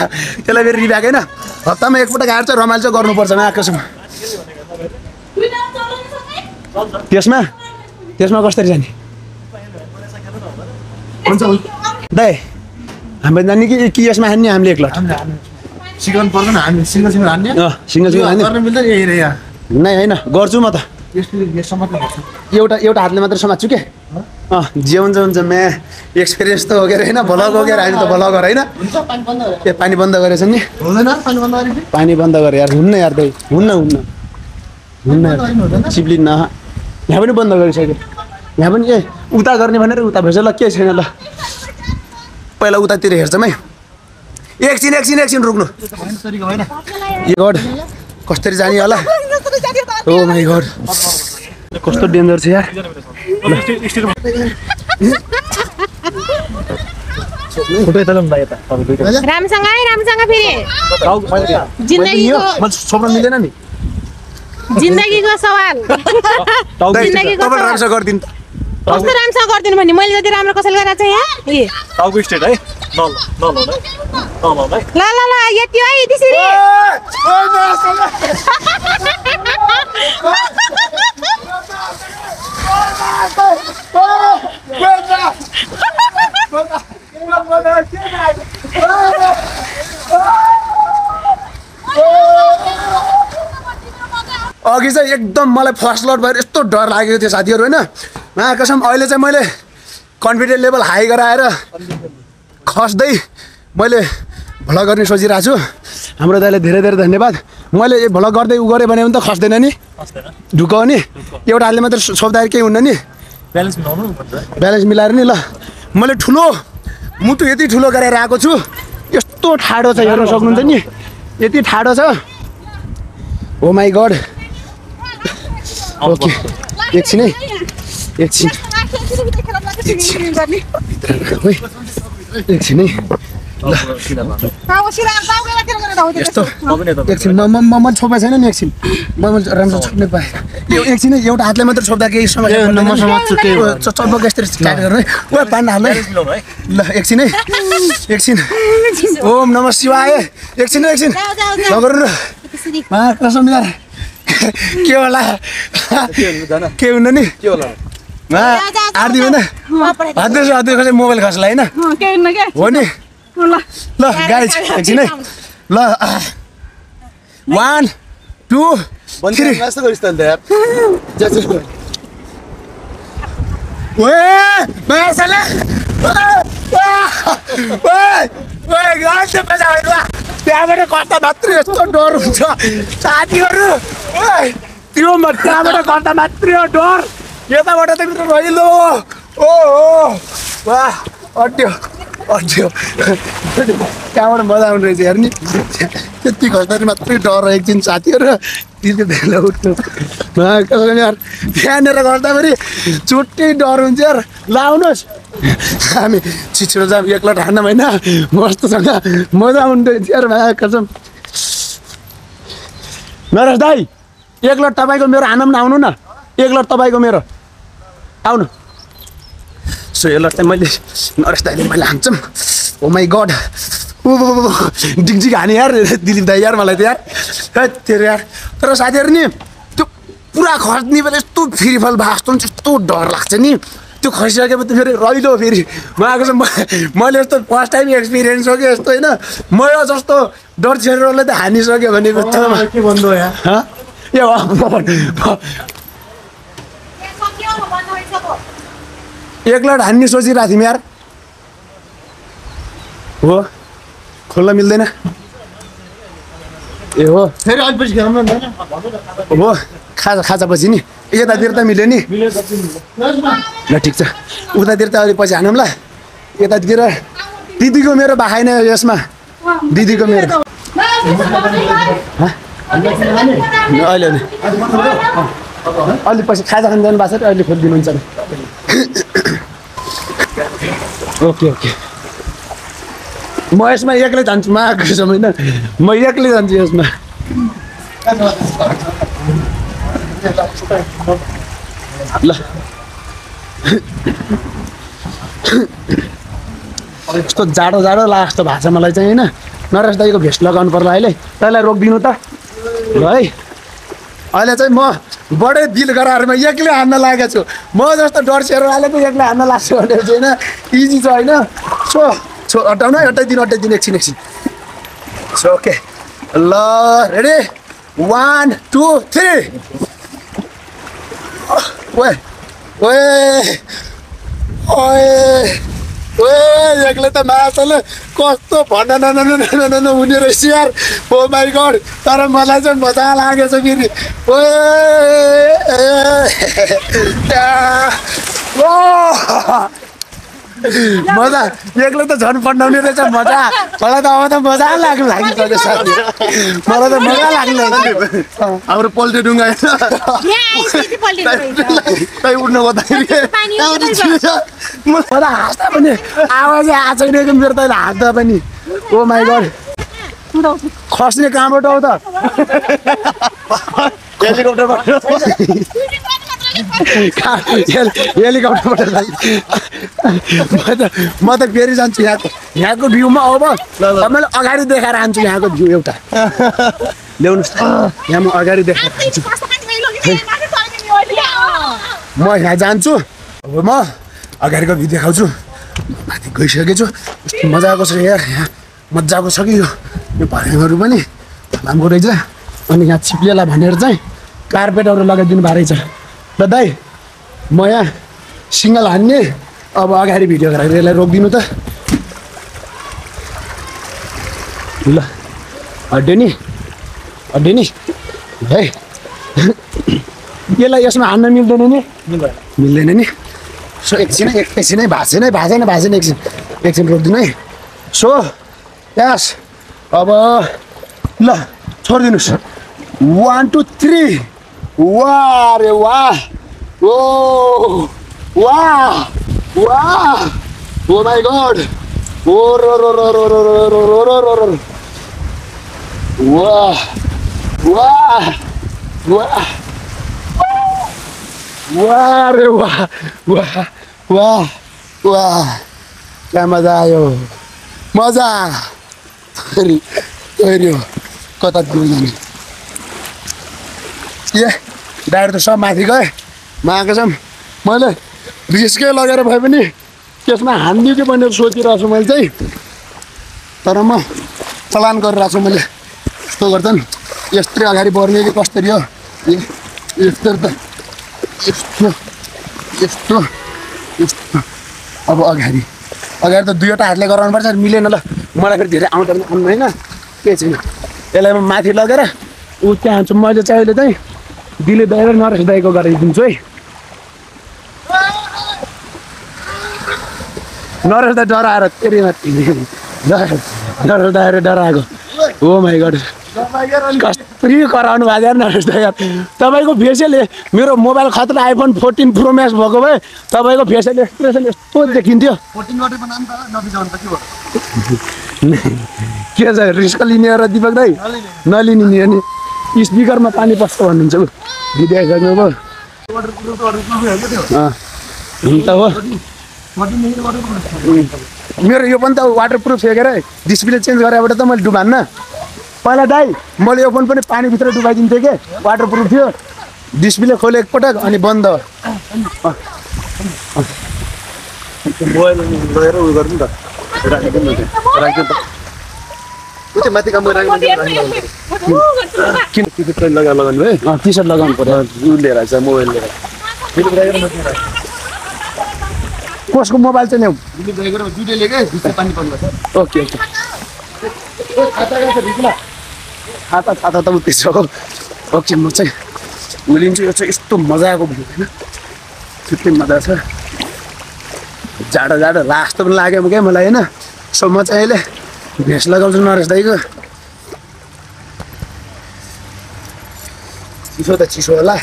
त्यसलाई फेरि रिब्याक हैन हप्तामा एकपटक आएर चाहिँ रमाइलो गर्नु पर्छ म आकाशम त्यसमा त्यसमा कसरी जाने हुन्छ दाइ हामी जान्ने कि कि यसमा हान्ने हामीले एकलट सिगन पर्दैन हामी सिंगल सिंगल हान्ने अ सिंगल सिंगल हान्ने गर्न मिल्दैन ए रे यार नहीं हैन गर्छु म त यसले यो समात्नु पर्छ एउटा एउटा हातले मात्र समात्छु के जीवन जो हुन्छ मे एक्सपीरियन्स त हो गएर हैन भ्लग हो गएर हामी त भ्लग गरे हैन हुन्छ पानी बन्द गरे ए पानी बन्द गरेछ नि हुँदैन पानी बन्द गरे पानी बन्द गरे यार हुन्न यार दे हुन्न हुन्न हुन्न चिप्लिन यहाँ पनि बन्द गरिसके यहाँ पनि ए उता गर्ने भनेर उता भेज ल के छैन ल पहिला उतातिर हेर्छम है एकछिन एकछिन एकछिन रुक्नु यो गड कसरी जाने होला ओ माय गॉड कस्तो डेन्जर छ यार फोटो त लम्बा यता रामसँग है रामसँग फेरि जिन्दगीको म छोप्न मिल्दैन नि जिन्दगीको सवाल जिन्दगीको सवाल रामसँग गर्दिन कस्तो रामसँग गर्दिन भने मैले जति राम्रो कसले गरेछ यहाँ ए टाउको स्टेट है ल ल ल ल ल ल ल यति है त्यसरी ओ मासँग अघि चाहिँ एकदम मलाई फर्स्ट लड भएर यस्तो डर लागेको थियो साथीहरु हैन म कसम अहिले चाहिँ मैले कन्फिडेन्स लेभल हाई गराएर खस्दै मैले भ्लग गर्ने सोचिरा छु हाम्रो दाइले धेरै धेरै धन्यवाद मैले यो भ्लग गर्दै उ गरे भने त खस्दैन नि खस्दैन ढुकाउ नि एउटा हालले मात्र सोप्दाखेरि के हुन्न नि ब्यालेन्स मिलाउनु पर्छ ब्यालेन्स मिलाएर नि ल मैले ठुलो मुटु यति ठुलो गरेर आएको छु यस्तो ठाडो छ हेर्न सक्नुहुन्छ नि यति ठाडो छ ओ माय गॉड ओके एकछिन है एकछिन एकछिन म छोपा छैन नि एकछिन म राम्रो छोप्ने पाएँ एकछिन एउटा हातले मात्र छोप्दा केही समस्या ल एकछिन है एकछिन ओम नमः शिवाय एकछिन एकछिन के होला के हुन्न नि आर्दी होइन हात्दैछु हात्दैछु चाहिँ मोबाइल खस्ला होइन हो नि ल ल गाइज एकछिन है ल वान टू थ्री जस्तो गरिस् त यार ओए मासला ओए ओए गाइज बजाउनु त्यहाँबाट कस्ता मात्र यस्तो डर हुन्छ साथीहरु ओए त्यो म त्यहाँबाट कस्ता मात्र डर यताबाट त मित्र रहिलो ओ हो वाह अट्यो अट्यो कहाँबाट मजा आउनु रहेछ हेर्नु नि त्यति घस्दाखेरि मात्रै डर एकछिन साथीहरू त्यो बेला उठ्नु यार बिहानेर गर्दा फेरि छुट्टै डर हुन्छ यार लाउनुहोस् हामी छिछिरो जाम एक्लै ठान्नौँ होइन मस्तसँग मजा आउनु रहेछ यार भाइ कसम नरेश दाई एकलट तपाईँको मेरो आनन्द आउनु न एकलट तपाईँको मेरो आउनु सो यसलाई चाहिँ मैले नरेश दाइले मैले हान्छौँ ओ माय गॉड ओ डिगजिग हाने यार दिलीप दाइ यार मलाई त यार हेर यार तर साथीहरु नि त्यो पुरा खस्ने बेला यस्तो फ्रीफल भास्तो हुन्छ यस्तो डर लाग्छ नि त्यो खसिसकेपछि फेरि रहिलो फेरि म आएको छ मैले यस्तो फर्स्ट टाइम एक्सपिरियन्स हो कि यस्तो हैन म जस्तो डर छेरले त हानिसक्यो भने के भन्नु यार ह ए एकलट हान्ने सोचिरहेको थियौँ यार हो खोल्न मिल्दैन ए हो फेरि अलिपछि खेल्नु न हो खाजा खाजापछि नि यतातिर त मिल्यो नि ल ठिक छ उतातिर त अलि पछि हानौँ ल यतातिर दिदीको मेरो बाखाइन यसमा दिदीको मेरो अहिले अलि पछि खाजा खान जानु भएको छ अहिले खोलिदिनुहुन्छ ओके ओके म यसमा एक्लै जान्छु म आएको समय हैन म एक्लै जान्छु यसमा ल यस्तो जाडो जाडो लाग्छ त भाषा मलाई चाहिँ हैन नरेश दाइको भेस्ट लगाउनु पर्ला अहिले तैलाई रोक्दिनु त ल है अहिले चाहिँ म बडे दिल गरारमा एक्लै हान्न लागेको छु म जस्तो डर सेरोले त एक्लै हान्न लाग्छु भनेर चाहिँ हैन इजी छ हैन सो सो हटाउन हटाइदिनु हटाइदिनु एकछिन एकछिन सो ओके ल रेडी वान टू थ्री ओए ओए Ekle ta masala kasto bhanna na na na na na hune रहेछ यार. Oh my god, tara malai chai maja lagecho फेरि. ओए मजा एक्लै त झन पण्डाउने रहेछ मजा. मलाई त अब त मजा लाग्न लाग्यो साथी. मलाई त मजा लाग्न लाग्यो. हाम्रो पल्टे ढुङ्गा हैन. यहाँ आइसक्यो पल्टे ढुङ्गा. तै उड्न बताइरी. म सदा हाँस्दा पनि आवाजै आछैन के मेरो त हाँस्दा पनि. Oh my god. खस्ने कहाँबाट आउ त? हेलिकप्टरबाट. हेलिकप्टरबाट म त फेरि जान्छु यहाँको यहाँको भ्यूमा. अब मैले अगाडि देखाएर आन्छु यहाँको भ्यू एउटा ल्याउनुस्. यहाँ म अगाडि देखाएर आन्छु. म यहाँ जान्छु. अब म अगाडिको भ्यू देखाउँछु. माथि गइसकेछु. कस्तो मजाको छ यार. यहाँ मजाको छ कि यो यो भरेहरू पनि राम्रो रहेछ. अनि यहाँ छिप्लेला भनेर चाहिँ कार्पेटहरू लगाइदिनु भएको रहेछ. ल दाइ म यहाँ सिङ्गल हान्ने. अब अगाडि भिडियो गरेर यसलाई रोकिदिनु त. ल हट्यो नि हट्यो नि है. यसलाई यसमा हान्न मिल्दैन नि मिल्दैन नि. सो एकछिन एकछिनै भाँचेन भाँचेन भाँचेन एकछिन एकछिन रोकिदिनु है. सो यस अब ल छोडिदिनुहोस्. One two three. वाह रे वाह. ओ वाह वाह. Oh my god. ओ रो रो रो रो रो रो रो रो रो. वाह वाह वाह वाह रे वाह वाह वाह वाह. क्या मजा आयो. मजा तोरी तोरी कता दुई. ए दाइहरु त सब माथि गए. म आएको छम. मैले रिस्कै लगेर भए पनि त्यसमा हान्दियो के भनेर सोचिरहेछु मैले चाहिँ. तर म चलान गरिरहेछु. मैले यस्तो गर्दा नि यस्तै अगाडि बढ्ने कि कसरी हो. यस्तो त यस्तो यस्तो यस्तो. अब अगाडि अगाडि त दुईवटा हातले गराउनुपर्छ. मिलेन ल मलाई फेरि धेरै आउँदैन आउनु होइन. के छैन यसलाई म माथि लगेर ऊ त्यहाँ हान्छु. मैले चाहिँ अहिले चाहिँ दिले दाइ र नरेश दाइको गराइदिन्छु है. नरेश दाइ डराएर तेरिमा नरेश दाइ डराएको. ओ माय गॉड कसरी कराउनु भएको यार नरेश दाइ. तपाईँको फेसले मेरो मोबाइल खतरा आइफोन फोर्टिन प्रो म्याक्स भएको भए तपाईँको फेसल एक्सप्रेसन यस्तो देखिन्थ्यो. के छ रिस्क लिने र दीपक दाइ नलिने नि हो नि. स्पिकरमा पानी पस्छ भन्नुहुन्छ ऊ विद्या गर्नु भयो. अन्त हो मेरो यो पनि त वाटरप्रुफ हेरेर डिस्प्ले चेन्ज गरेबाट त मैले डुबान्न. पहिला दाइ मैले यो फोन पनि पानीभित्र डुबाइदिन्थेँ के वाटरप्रुफ थियो. डिस्प्ले खोले एकपटक अनि बन्द. त्यो माथि काम गरिरहेको किन टिकट पनि लगा लगाउनु है. टी सर्ट लगाउनु पर्यो. लिएर आएछ मोबाइल लिएर. कसको मोबाइल चाहिँ ल्याऊ. दुईले लिएकै बिचमा पानी पर्नु पर्छ. Okay okay. खाता खाता त म त्यसो. ओके म चाहिँ उलिन्छु. यो चाहिँ यस्तो मजाको भयो होइन. छुट्टै मजा छ. जाडो जाडो लास्तो पनि लाग्यो क्या मलाई होइन. सो म चाहिँ अहिले भेष लगाउँछु नरेश दाइको. चिसो त चिसो होला.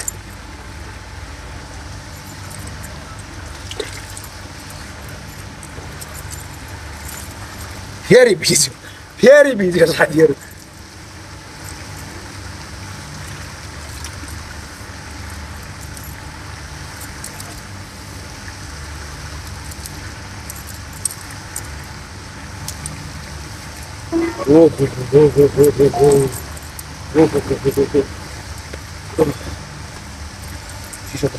फेरि भिज्यो फेरि भिज्यो साथीहरू. Oh, oh, oh, oh, oh, oh, oh, oh, oh, oh,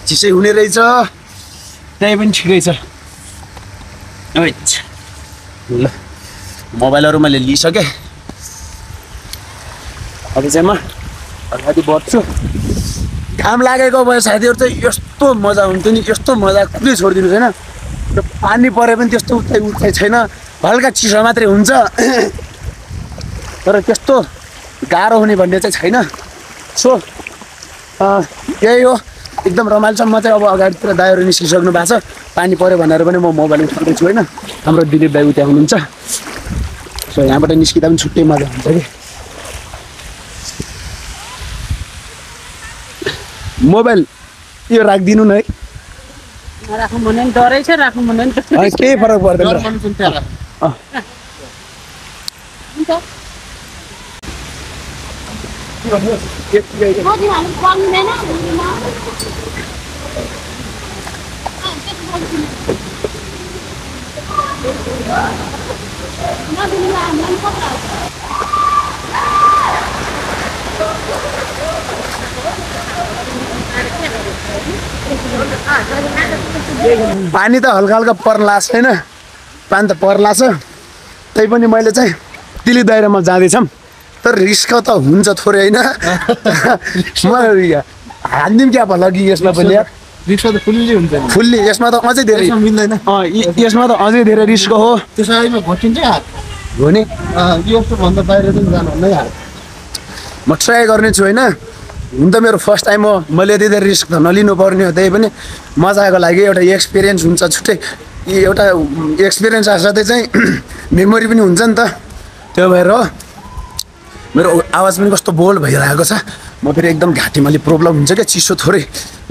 चिसै हुने रहेछ. त्यही पनि ठिकै छ. ल मोबाइलहरू मैले लिइसकेँ. अब चाहिँ म अगाडि बढ्छु. घाम लागेको भए साथीहरू चाहिँ यस्तो मजा हुन्थ्यो नि. यस्तो मजा कहिले छोडिदिनुहोस् होइन. पानी परे पनि त्यस्तो उचाइ उचाइ छैन, हल्का चिसो मात्रै हुन्छ। तर त्यस्तो गाह्रो हुने भन्ने चाहिँ छैन। सो यही हो, एकदम रमाइलोसँग म चाहिँ अब अगाडितिर दाइहरू निस्किसक्नु भएको छ। पानी पऱ्यो भनेर पनि म मोबाइलमा फर्केछु होइन, हाम्रो दिलीप दाइ उता हुनुहुन्छ। सो यहाँबाट निस्किँदा पनि छुट्टै मजा हुन्छ कि। मोबाइल यो राखिदिनु न है, राख्नु भने नि डरै छ, राख्नु भने नि केही फरक पर्दैन। पानी त हल्का हल्का पर्लास होइन, पानी त पर्लास, त्यही पनि मैले चाहिँ दिल्ली दाइरामा जाँदैछौँ। तर रिस्क त हुन्छ थोरै होइन, म हान्दिम क्या भला कि यसमा पनि रिस्क त फुल्ली हुन्छ नि, फुल्ली यसमा त अझै धेरै मिल्दैन। अँ यसमा त अझै धेरै रिस्क हो, त्यसैमा घोटिन्छ हात हो नि, यो भन्दा बाहिर चाहिँ जानु हुँदैन हात। म ट्राई गर्नेछु होइन, हुन त मेरो फर्स्ट टाइम हो, मैले यति धेरै रिस्क त नलिनु पर्ने हो, त्यही पनि मजाको लागि एउटा एक्सपिरियन्स हुन्छ छुट्टै, एउटा एक्सपिरियन्स साथसाथै चाहिँ मेमोरी पनि हुन्छ नि त। त्यो भएर हो मेरो आवाज पनि कस्तो बोल्ड भइरहेको छ। म फेरि एकदम घाँटीमा अलिक प्रब्लम हुन्छ क्या, चिसो थोरै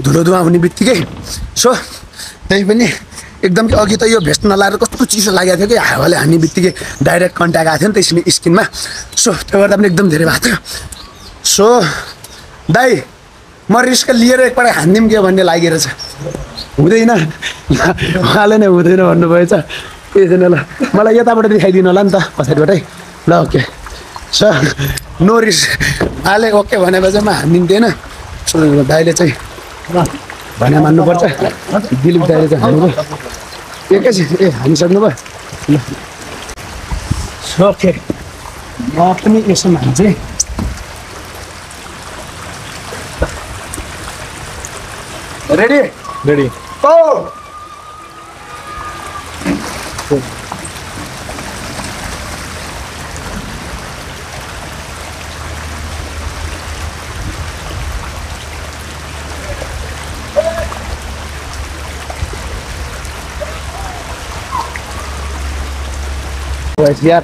धुलो धुवा हुने बित्तिकै। सो त्यही पनि एकदम अघि त यो भेस्ट नलाएर कस्तो चिसो लागेको थियो कि, हावाले हान्ने बित्तिकै डाइरेक्ट कन्ट्याक्ट आएको थियो नि त स्किनमा। सो त्यो गर्दा पनि एकदम धेरै भएको थियो। सो दाइ म रिस्क लिएर एकपल्ट हानिदिउँ क्या भन्ने लागिरहेछ, हुँदैन उहाँले नै हुँदैन भन्नुभएछ। त्यसो न ल मलाई यताबाट देखाइदिनु होला नि त पछाडिबाटै ल। ओके सर नो रिस्क, उहाँले ओके भनेपछि म हानिदिँदैन। सो दाइले चाहिँ भने मान्नुपर्छ, दिलीप दाइले चाहिँ हान्नुभयो एकैछिन। ए हानिसक्नु भयो ल। ओके म पनि यसो हान्छेँ। रेडी रेडी ओ बस यार,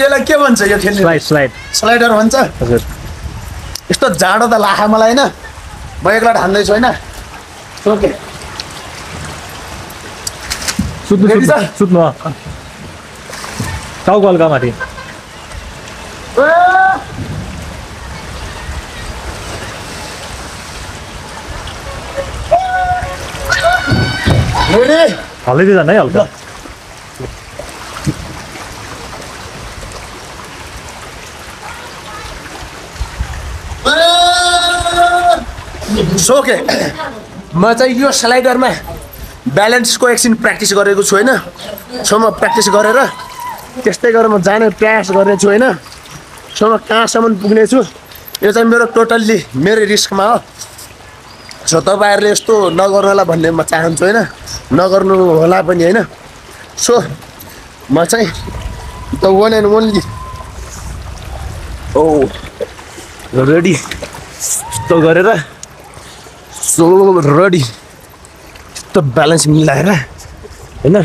यसलाई के भन्छ यो खेल्ने? स्लाइड स्लाइड स्लाइडर भन्छ हजुर। यस्तो जाडो त लाखा मलाई होइन, म एकलाट हान्दैछु होइन। ओके सुत्नु सुत्नु टाउको हल्का माथि। रेडी हालिदिइ जानु है हल्का। सो ओके म चाहिँ यो स्लाइडरमा ब्यालेन्सको एकछिन प्र्याक्टिस गरेको छु होइन। सो म प्र्याक्टिस गरेर त्यस्तै गरेर म जाने प्रयास गर्नेछु होइन। सो म कहाँसम्म पुग्नेछु यो चाहिँ मेरो टोटल्ली मेरो रिस्कमा हो। सो तपाईँहरूले यस्तो नगर्नु होला भन्ने म चाहन्छु होइन, नगर्नु होला पनि होइन। सो म चाहिँ the one and only oh ready यस्तो गरेर सो रेडी यस्तो ब्यालेन्स मिलाएर होइन।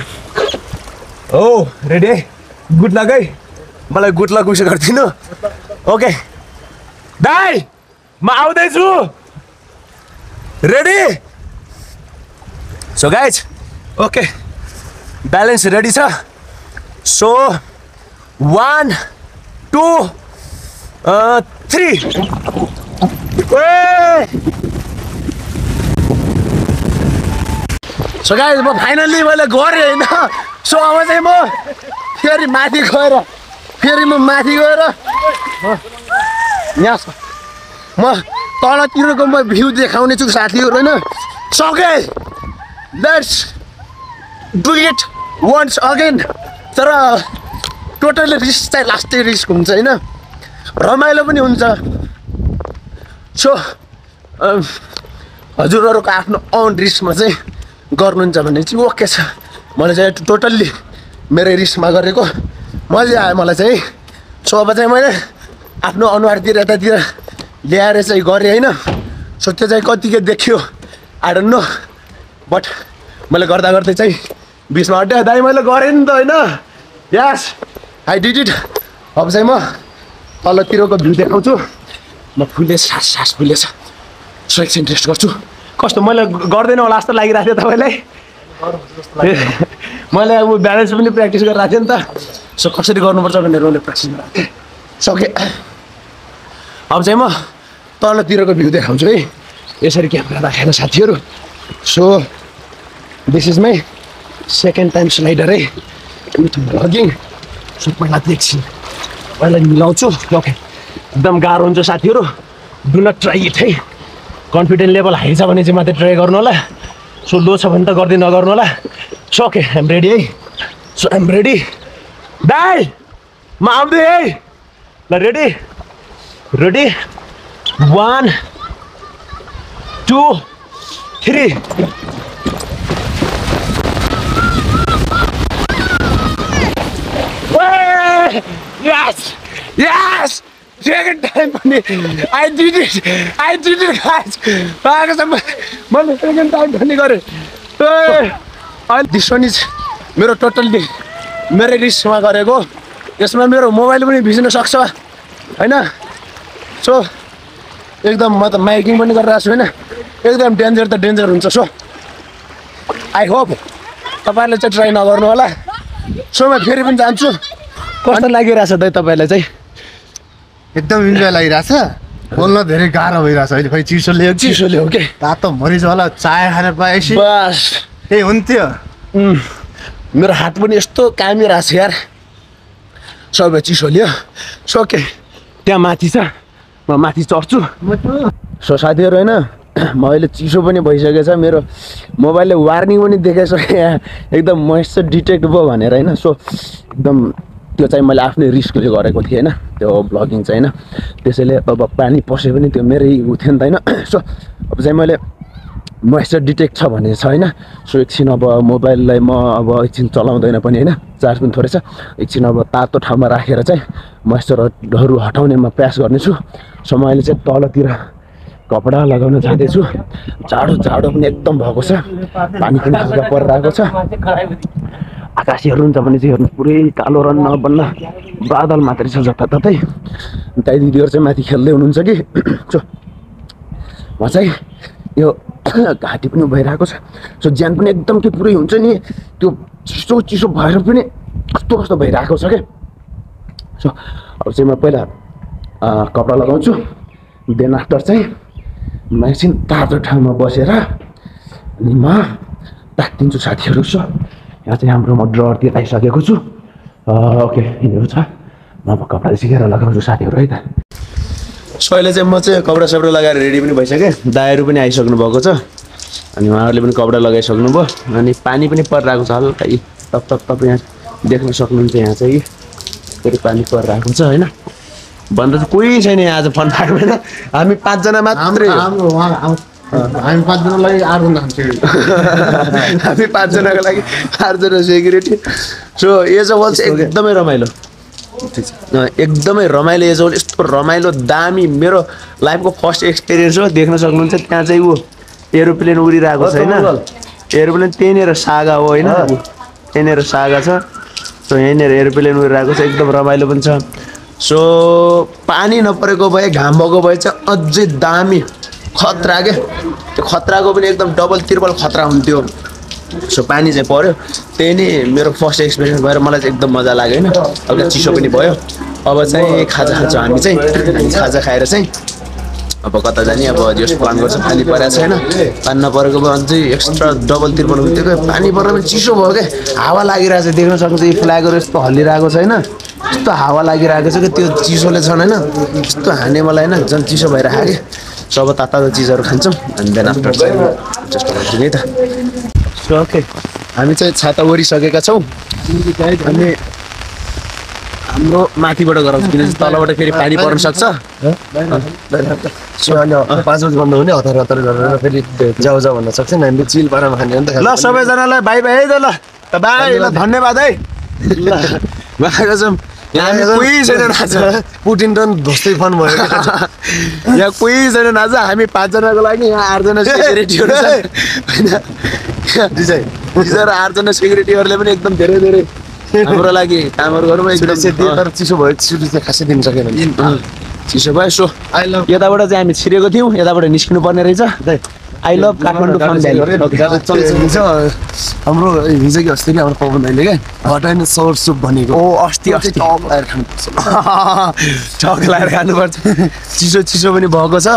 हो रेडी गुड लक है, मलाई गुड लक विस गरिदिनु। ओके दाइ म आउँदैछु। Ready so guys okay balance ready छ। So one two three so guys म फाइनल्ली मैले गरेँ होइन। सो अब चाहिँ म फेरि माथि गएर फेरि म माथि गएर यहाँ म तलतिरको म भ्यू देखाउने छु साथीहरू होइन। So guys let's do it once again. तर टोटली रिस्क चाहिँ लास्टै रिस्क हुन्छ हैन, रमाइलो पनि हुन्छ। सो हजुरहरुको आफ्नो ओन रिस्कमा चाहिँ गर्नुहुन्छ भने चाहिँ ओके छ। मैले चाहिँ टोटली मेरो रिस्कमा गरेको मजा आयो मलाई चाहिँ। सो अब चाहिँ मैले आफ्नो अनुहारतिर यतातिर ल्याएर चाहिँ गरे हैन। सो त्यो चाहिँ कतिको देखियो आई डोन्ट नो, बट मैले गर्दा गर्दै चाहिँ बिचमा हट्यो दाइ मैले गरेँ नि त हैन। Yes I did it. अब चाहिँ म तलतिरको भ्यू देखाउँछु। म फुले सास सास फुले छ। सो एकछिन रेस्ट गर्छु। कस्तो मैले गर्दैन होला जस्तो लागिरहेको थियो तपाईलाई? मैले अब ब्यालेन्स पनि प्र्याक्टिस गरिरहेको थिएँ नि त। सो कसरी गर्नुपर्छ भनेर मैले प्र्याक्टिस गरिरहेको थिएँ। सके अब चाहिँ म तलतिरको भ्यू देखाउँछु है, यसरी क्यामेरा राखेर साथीहरू। So this is my second time slider है विथ भ्लगिङ। सो पहिला देख्छु पहिला मिलाउँछु। ओके एकदम गाह्रो हुन्छ साथीहरू, डु नट ट्राई इट है। कन्फिडेन्ट लेभल हाई छ भने चाहिँ मात्रै ट्राई गर्नु होला। सो लो छ भने त गर्दै नगर्नु होला। सो ओके आइएम रेडी है। सो आइएम रेडी दाइ, म आउँदै है ल। Ready ready one two three. Yes! Yes! Second time पनि I did it! I did it guys! मैले second time पनि गरेँ। अनि दिस वान इज मेरो टोटल्ली मेरो रिस्कमा गरेको। यसमा मेरो मोबाइल पनि भिज्न सक्छ हैन। सो एकदम म त माइकिङ पनि गरिरहेको छु हैन। एकदम डेन्जर त डेन्जर हुन्छ। सो आई होप तपाईँहरूले चाहिँ ट्राई नगर्नु होला। सो म फेरि पनि जान्छु। कस्तो लागिरहेछ दाइ तपाईलाई चाहिँ? एकदम इन्जोय लागिरहेछ। बोल्न धेरै गाह्रो भइरहेछ अहिले। खै चिसोले चिसोले हो के तातो मरिज होला। चाय खान पाएपछि बस त्यही हुन्थ्यो। मेरो हात पनि यस्तो कामिरहेछ यार, सबै चिसोले। सो ओके त्यहाँ माथि छ, म माथि चढ्छु। सो साथीहरू होइन म अहिले चिसो पनि भइसकेछ, मेरो मोबाइलले वार्निङ पनि देखाइसक्यो यहाँ एकदम मोइस्चर डिटेक्ट भयो भनेर होइन। सो एकदम त्यो चाहिँ मैले आफ्नै रिस्कले गरेको थिएँ हैन त्यो ब्लगिङ चाहिँ हैन। त्यसैले अब पानी पसे पनि त्यो मेरै उ थियो नि त हैन। सो अब चाहिँ मैले मोइस्चर डिटेक्ट छ भने छ हैन। सो एकछिन अब मोबाइललाई म अब एकछिन चलाउँदैन पनि हैन, चार्ज पनि थोरै छ। एकछिन अब तातो ठाउँमा राखेर चाहिँ मोइस्चरहरू हटाउने म प्रयास गर्नेछु। सो मैले चाहिँ तलतिर कपडा लगाउन जाँदैछु। जाडो जाडो पनि एकदम भएको छ, पानी पनि हल्का परिरहेको छ। आकाशीहरू हुन्छ भने चाहिँ हेर्नु पुरै कालो र नबन्न बादल मात्रै छ जताततै। दाइ दिदीहरू चाहिँ माथि खेल्दै हुनुहुन्छ कि। सो म चाहिँ यो घाँटी पनि भइरहेको छ। सो ज्यान पनि एकदम त्यो पुरै हुन्छ नि त्यो चिसो चिसो भएर पनि कस्तो कस्तो भइरहेको छ क्या। सो अब चाहिँ म पहिला कपडा लगाउँछु, देन आफ्टर चाहिँ म एकछिन तातो ठाउँमा बसेर अनि म तातिन्छु साथीहरू। सो यहाँ चाहिँ हाम्रो म ड्ररतिर आइसकेको छु। ओके यिनीहरू छ, म अब कपडा सिकेर लगाउँछु साथीहरू है त। सो अहिले चाहिँ म चाहिँ कपडा सपडा लगाएर रेडी पनि भइसकेँ। दाइहरू पनि आइसक्नु भएको छ अनि उहाँहरूले पनि कपडा लगाइसक्नु भयो। अनि पानी पनि परिरहेको छ हल्का तप तप तप। यहाँ देख्न सक्नुहुन्छ यहाँ चाहिँ फेरि पानी परिरहेको छ होइन। भन्दा चाहिँ कोही छैन यहाँ आज फन फार्ममा, हामी पाँचजना मात्रै। हामी पाँचजनाको लागि आठजना हामी पाँचजनाको लागि आठजना सेक्युरिटी। सो एजवल चाहिँ एकदमै रमाइलो, एकदमै रमाइलो एजवल। यस्तो रमाइलो दामी मेरो लाइफको फर्स्ट एक्सपिरियन्स हो। देख्न सक्नुहुन्छ त्यहाँ चाहिँ ऊ एरोप्लेन उडिरहेको छ होइन। एरोप्लेन त्यहीँनिर सागा हो होइन, त्यहीँनिर सागा छ। सो यहीँनिर एरोप्लेन उडिरहेको छ, एकदम रमाइलो पनि छ। सो पानी नपरेको भए घाम भएको भए चाहिँ अझै दामी खतरा के त्यो खतराको पनि एकदम डबल त्रिपल खतरा हुन्थ्यो। सो पानी चाहिँ पऱ्यो, त्यही नै मेरो फर्स्ट एक्सपिरियन्स भएर मलाई चाहिँ एकदम मजा लाग्यो होइन। हल्का चिसो पनि भयो। अब चाहिँ खाजा खान्छौँ हामी चाहिँ। हामी खाजा खाएर चाहिँ अब कता जाने अब जस प्लान गर्छ। पानी परेको छैन, पानी नपरेको भए अझै एक्स्ट्रा डबल त्रिपल हुन्थ्यो क्या। पानी परेर पनि चिसो भयो क्या, हावा लागिरहेको छ। देख्न सक्नुहुन्छ यो फ्ल्यागहरू यस्तो हल्लिरहेको छ होइन, यस्तो हावा लागिरहेको छ कि त्यो चिसोले छन् होइन। यस्तो हाने मलाई होइन झन् चिसो भएर हाल्यो। सो अब तातो चिजहरू खान्छौँ अनि बिहान आफ्टर चाहिँ जस्तो खान्छौँ नि त। सो ओके हामी चाहिँ छाता ओरिसकेका छौँ। अनि हाम्रो माथिबाट गराउँछ किनकि तलबाट फेरि पानी पर्न सक्छ पाँच बजे बन्द हुने हतार हतार गरेर फेरि जाऊ जाऊ भन्न सक्छ नि हामीले चिल पारामा खाने हो नि त। ल सबैजनालाई बाइ बाइ है त। ल त बाइ ल धन्यवाद है। ल वाकजम हामी कोही छैन आज पुटिन टन ढोस्दै फन भयो यहाँ कोही छैन आज हामी पाँच जनाको लागि यहाँ आठ जना सेक्युरिटीहरु छ हैन दिजै दिजै आठ जना सेक्युरिटीहरुले पनि एकदम धेरै धेरै हाम्रो लागि कामहरु गरौँ एकदम तर चिसो भयो छिटो चाहिँ खासै दिन सकेन चिसो भयो। सो आई लभ यताबाट चाहिँ हामी छिरेको थियौँ यताबाट निस्किनु पर्ने रहेछ। I love Kathmandu fun valley हाम्रो हिजो कि अस्ति नै हाम्रो पवन भाइले क्या हटाइन सौर सुप भनेको ओ अस्ति अस्ति टक लगाएर खानुपर्छ टक लगाएर खानुपर्छ चिसो चिसो पनि भएको छ।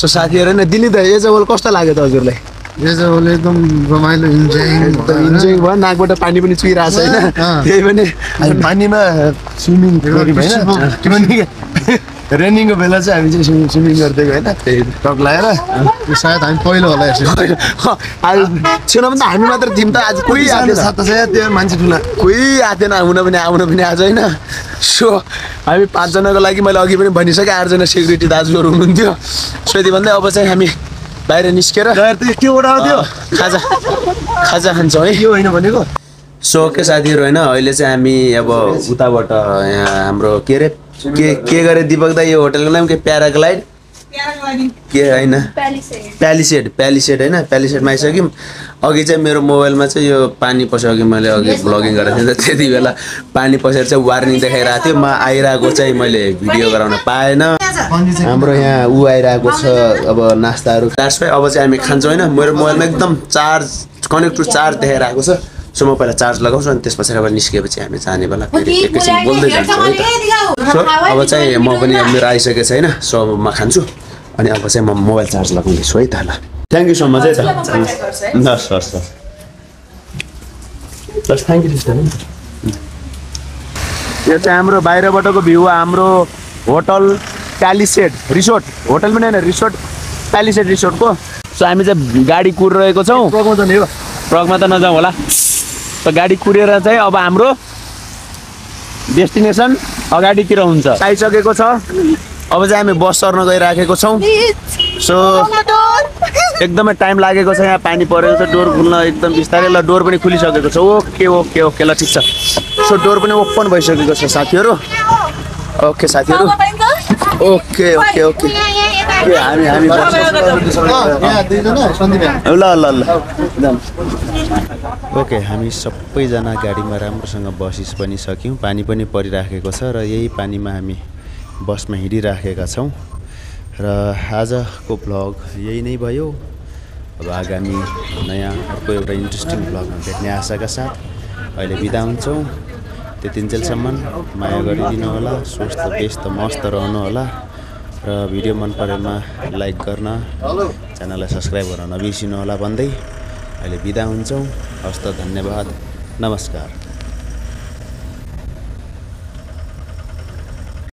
सो साथीहरू होइन दिल्ली त एजबल कस्तो लाग्यो त हजुरलाई? एजबल एकदम रमाइलो इन्जोय एकदम इन्जोय भयो नाकबाट पानी पनि चुइरहेछ हैन त्यही पनि पानीमा स्विमिङ गर्दै हैन किनभने रेनिङको बेला चाहिँ हामी चाहिँ स्विमिङ गर्दै हैन टक लाएर सायद हामी पहिलो होला यसो आज छैन भने त हामी मात्र थियौँ त आज कोही आएन सात सय त्यो मान्छे ठुला कोही आएन हुन पनि आउन पनि आज हैन। सो हामी पाँच जनाको लागि मैले अघि पनि भनिसकेँ आठ जना सेक्युरिटी दाजुहरू हुनुहुन्थ्यो। सो यति भन्दै अब चाहिँ हामी बाहिर निस्केर खाजा खाजा खान्छौँ है यो होइन भनेको। सो ओके साथीहरू होइन अहिले चाहिँ हामी अब उताबाट यहाँ हाम्रो के अरे के के गरे दिपक दा यो होटलको नाम के प्याराग्लाइड के होइन प्यालिसेड प्यालिसेड होइन प्यालिसेडमा आइसक्यौँ। अघि चाहिँ मेरो मोबाइलमा चाहिँ यो पानी पस्यो अघि मैले अघि भ्लगिङ गरेको थिएँ त्यति बेला पानी पसेर चाहिँ वार्निङ देखाइरहेको थियो म आइरहेको चाहिँ मैले भिडियो गराउन पाएन। हाम्रो यहाँ ऊ आइरहेको छ अब नास्ताहरू क्लास पाइ अब चाहिँ हामी खान्छौँ होइन। मेरो मोबाइलमा एकदम चार्ज कनेक्ट टु चार्ज देखाइरहेको छ। सो म पहिला चार्ज लगाउँछु अनि त्यस पछाडि अब निस्केपछि हामी जाने बेला फेरि एकैछिन बोल्दै जान्छौँ है त। सो अब चाहिँ म पनि मेरो आइसकेको छ होइन। सो अब म खान्छु अनि अब चाहिँ म मोबाइल चार्ज लगाउँदैछु है त। ल थ्याङ्क यू सो मच है त। ल सर सर ल थ्याङ्क यू सिस्टर। यो चाहिँ हाम्रो बाहिरबाटको भ्यू हाम्रो होटल प्यालिसेड रिसोर्ट होटल पनि होइन रिसोर्ट प्यालिसेड रिसोर्टको। सो हामी चाहिँ गाडी कुरिरहेको छौँ ट्रकमा त नजाउँ होला। सो गाडी कुरेर चाहिँ अब हाम्रो डेस्टिनेसन अगाडितिर हुन्छ आइसकेको छ। अब चाहिँ हामी बस चढ्न गइराखेको छौँ। सो एकदमै टाइम लागेको छ यहाँ पानी परेको छ डोर खुल्न एकदम बिस्तारै। ल डोर पनि खुलिसकेको छ ओके ओके ओके ल ठिक छ। सो डोर पनि ओपन भइसकेको छ साथीहरू ओके साथीहरू ओके ओके ओके हामी हामी ल ल ल ओके हामी सबैजना गाडीमा राम्रोसँग बसिस पनि सक्यौँ पानी पनि परिराखेको छ र यही पानीमा हामी बसमा हिँडिराखेका छौँ र आजको भ्लग यही नै भयो। अब आगामी नयाँ अर्को एउटा इन्ट्रेस्टिङ भ्लगमा भेट्ने आशाका साथ अहिले बिदा हुन्छौँ। त्यतिन्जेलसम्म माया गरिदिनु होला स्वस्थ व्यस्त मस्त रहनु होला र भिडियो मन परेमा लाइक गर्न च्यानललाई सब्सक्राइब गर्न नबिर्सिनु होला भन्दै अहिले बिदा हुन्छौँ। हस्त धन्यवाद नमस्कार।